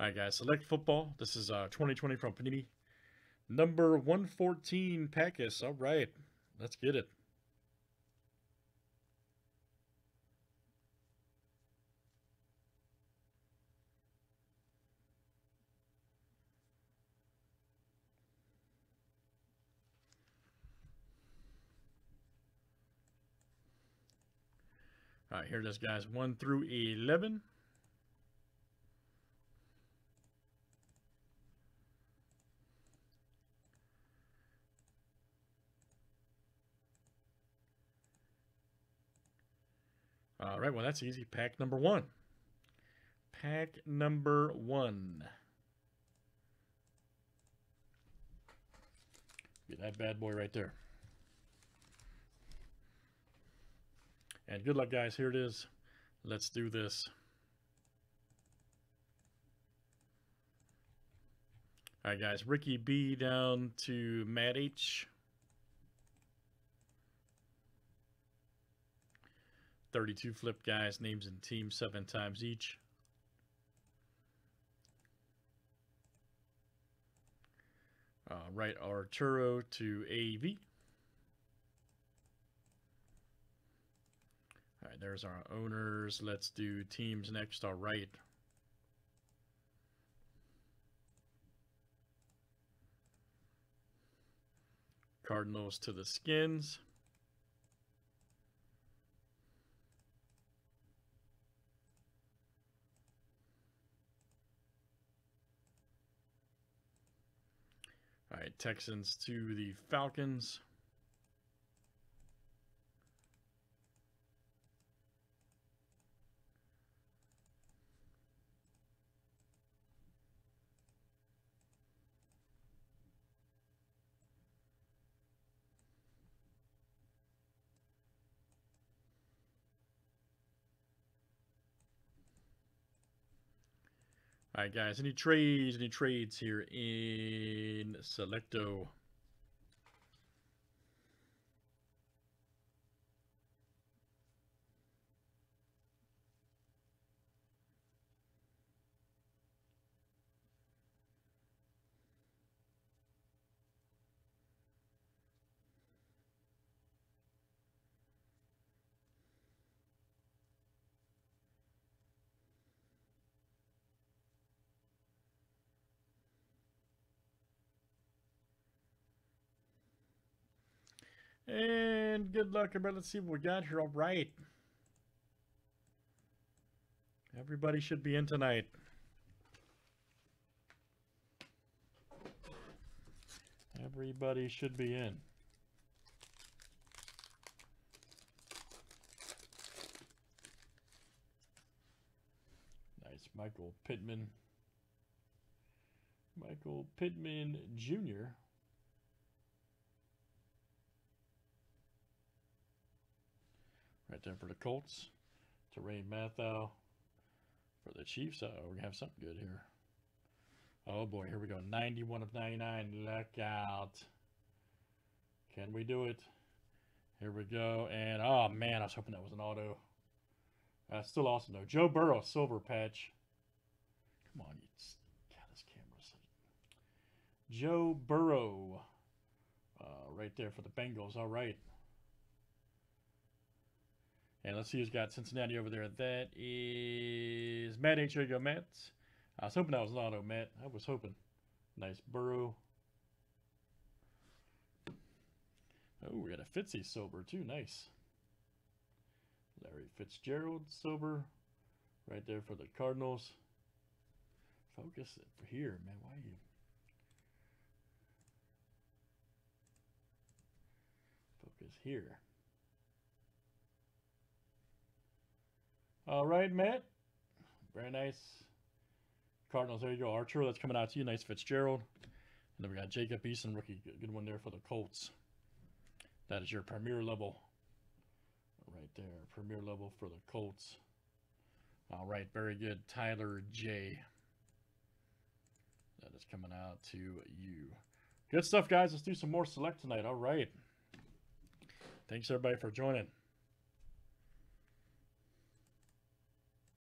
All right, guys. Select football. This is 2020 from Panini. Number 114, Packus. All right. Let's get it. All right, here it is, guys. 1 through 11. All right, well, that's easy. Pack number 1. Pack number 1. Get that bad boy right there. And good luck, guys. Here it is. Let's do this. All right, guys. Ricky B down to Matt H. 32 flip, guys. Names and teams 7 times each. Right Arturo to AV. All right, there's our owners. Let's do teams next. All right. Cardinals to the Skins. All right, Texans to the Falcons. All right, guys, any trades here in Selecto? And good luck, everybody. Let's see what we got here. All right. Everybody should be in tonight. Everybody should be in. Nice. Michael Pittman. Michael Pittman Jr. Right there for the Colts. Terrain Metho for the Chiefs. We're going to have something good here. Oh, boy. Here we go. 91 of 99. Look out. Can we do it? Here we go. And, oh, man, I was hoping that was an auto. Still awesome, though. Joe Burrow, silver patch. Come on. God, this camera's... Joe Burrow. Right there for the Bengals. All right. And let's see who's got Cincinnati over there. That is Matt H. There you go, Matt. I was hoping that was an auto, Matt. I was hoping. Nice Burrow. Oh, we got a Fitzy silver, too. Nice. Larry Fitzgerald silver. Right there for the Cardinals. Focus it for here, man. Why are you... Focus here. All right, Matt. Very nice. Cardinals, there you go. Arturo, that's coming out to you. Nice Fitzgerald. And then we got Jacob Eason, rookie. Good one there for the Colts. That is your premier level. Right there. Premier level for the Colts. All right, very good. Tyler J. That is coming out to you. Good stuff, guys. Let's do some more Select tonight. All right. Thanks, everybody, for joining.